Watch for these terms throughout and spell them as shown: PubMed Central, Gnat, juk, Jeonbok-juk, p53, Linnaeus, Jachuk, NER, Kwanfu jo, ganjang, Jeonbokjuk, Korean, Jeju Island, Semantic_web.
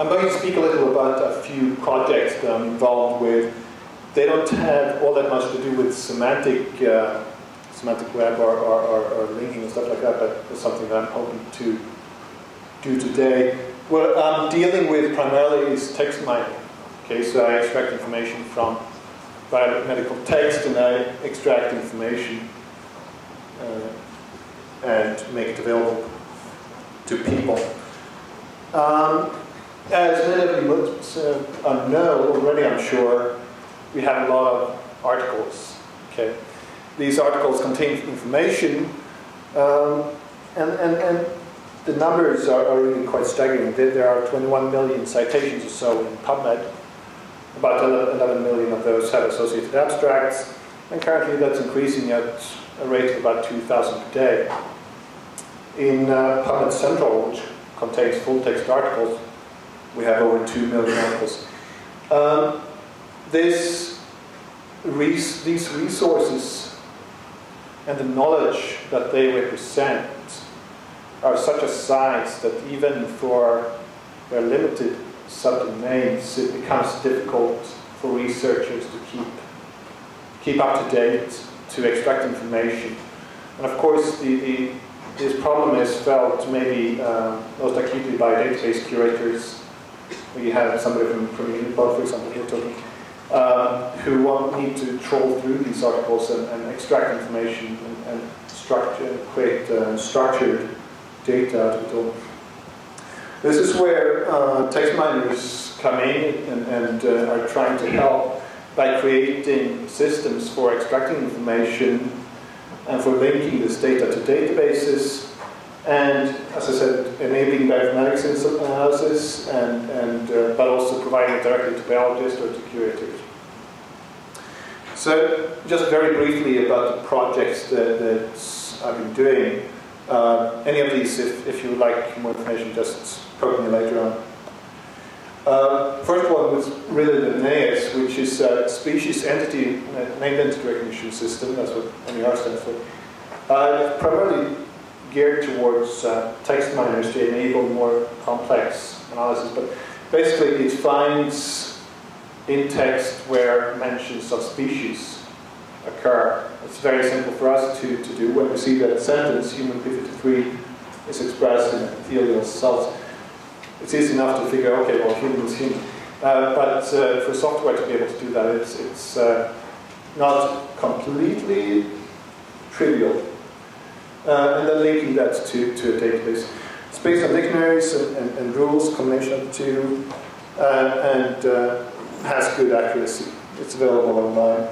I'm going to speak a little about a few projects that I'm involved with. They don't have all that much to do with semantic web or linking and stuff like that, but it's something that I'm hoping to do today. What I'm dealing with primarily is text mining. Okay, so I extract information from biomedical text, and I extract information and make it available to people. As many of you know already, I'm sure, we have a lot of articles. Okay, these articles contain information, and the numbers are really quite staggering. There are 21 million citations or so in PubMed. About 11 million of those have associated abstracts, and currently that's increasing at a rate of about 2,000 per day. In PubMed Central, which contains full-text articles, we have over 2 million articles. These resources and the knowledge that they represent are such a size that even for their limited subdomains, it becomes difficult for researchers to keep up to date, to extract information. And of course, this problem is felt maybe most acutely by database curators. We have somebody from Uniblog, for example, here talking, who won't need to troll through these articles and extract information and create structured data. This is where text miners come in and are trying to help by creating systems for extracting information and for linking this data to databases, and, as I said, enabling bioinformatics analysis, and but also providing it directly to biologists or to curators. So, just very briefly about the projects that I've been doing. Any of these, if you would like more information, just poke me later on. First one was really Linnaeus, which is a species entity, named entity recognition system. That's what NER stands for. Primarily geared towards text miners to enable more complex analysis, but basically it finds in text where mentions of species occur. It's very simple for us to do. When we see that sentence, human p53 is expressed in epithelial cells, it's easy enough to figure, okay, well, human is human. But for software to be able to do that, it's not completely trivial. And then linking that to a database. It's based on dictionaries and rules, combination of the two, and has good accuracy. It's available online.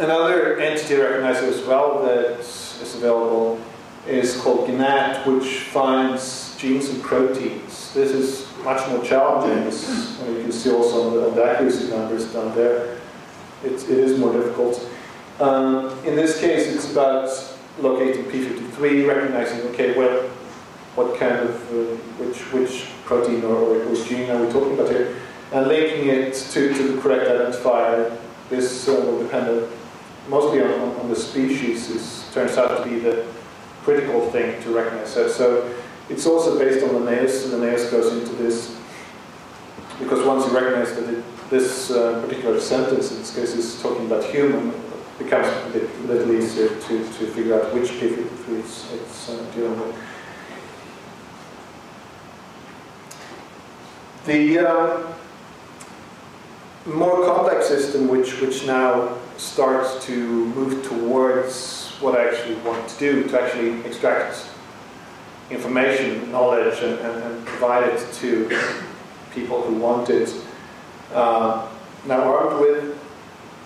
Another entity recognizer as well that is available is called Gnat, which finds genes and proteins. This is much more challenging, as you can see also on the accuracy numbers down there. It is more difficult. In this case, it's about locating p53, recognizing, okay, well, what kind of, which protein or which gene are we talking about here? And linking it to the correct identifier. This will depend mostly on the species. It turns out to be the critical thing to recognize. So it's also based on Linnaeus. Linnaeus goes into this because once you recognize that this particular sentence, in this case, is talking about human, it becomes a little easier to figure out which p53 it's dealing with. The more complex system which now starts to move towards what I actually want to do, to actually extract information, knowledge, and provide it to people who want it. Now armed with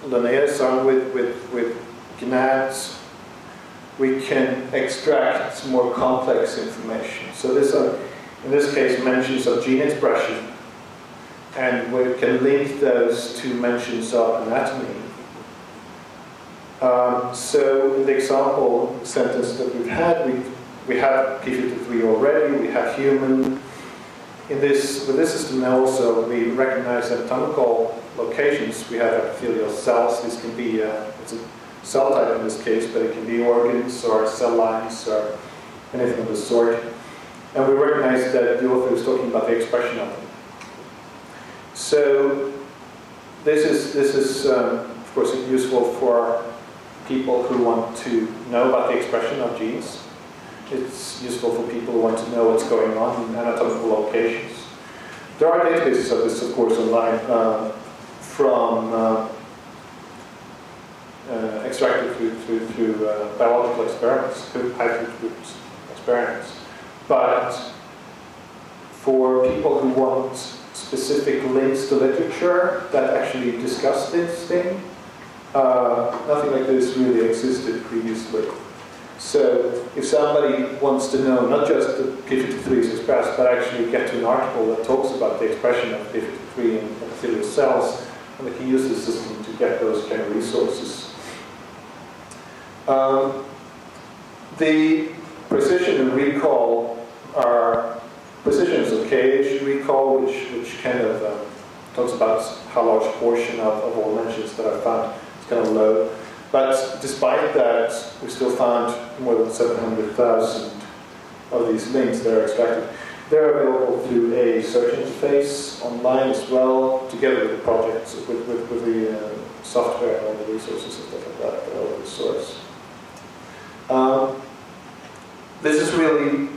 Linnaeus, armed with Gnat, we can extract more complex information. So this are, in this case, mentions of gene expression, and we can link those to mentions of anatomy. So in the example sentence that we've had, we have p53 already, we have human. With this system now also, we recognize anatomical locations. We have epithelial cells. This can be, it's a cell type in this case, but it can be organs or cell lines or anything of the sort. And we recognized that the author was talking about the expression of them. So this is of course useful for people who want to know about the expression of genes. It's useful for people who want to know what's going on in anatomical locations. There are databases of this, of course, online from extracted through biological experiments, through high-throughput experiments. But for people who want specific links to literature that actually discuss this thing, nothing like this really existed previously. So if somebody wants to know not just the p53 is expressed, but actually get to an article that talks about the expression of p53 in epithelial cells, and they can use this system to get those kind of resources. The precision and recall are precisions of KH recall, which kind of talks about how large a portion of all mentions that I found is kind of low. But despite that, we still found more than 700,000 of these links that are extracted. They're available through a search interface online as well, together with the projects, with the software and all the resources and stuff like that that are open source. This is really,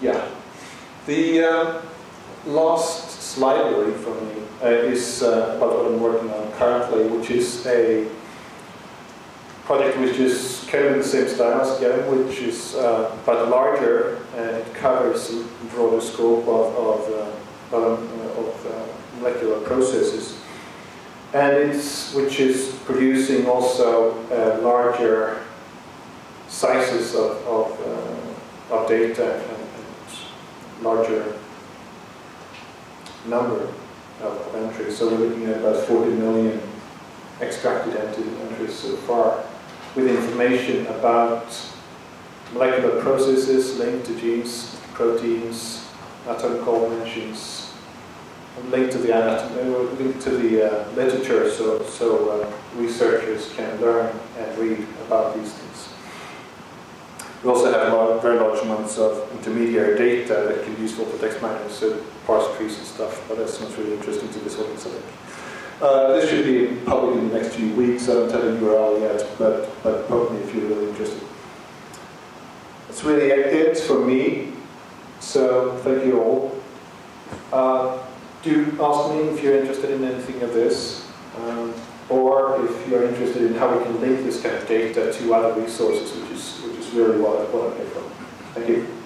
yeah. The last library for me is about what I'm working on currently, which is a project which is kind of the same style as GAM, which is but larger, and it covers a broader scope of molecular processes, and which is producing also larger sizes of data and larger number of entries. So we're looking at about 40 million extracted entries so far, with information about molecular processes linked to genes, proteins, anatomical mentions, linked to the literature, so researchers can learn and read about these things. We also have very large amounts of intermediary data that can be useful for text mining, so parse trees and stuff, but that sounds really interesting to this audience, I think. This should be public in the next few weeks. I don't have a URL yet, but probably if you're really interested. That's really it for me, so thank you all. Do ask me if you're interested in anything of this, or if you're interested in how we can link this kind of data to other resources, which is really what I came from. Thank you.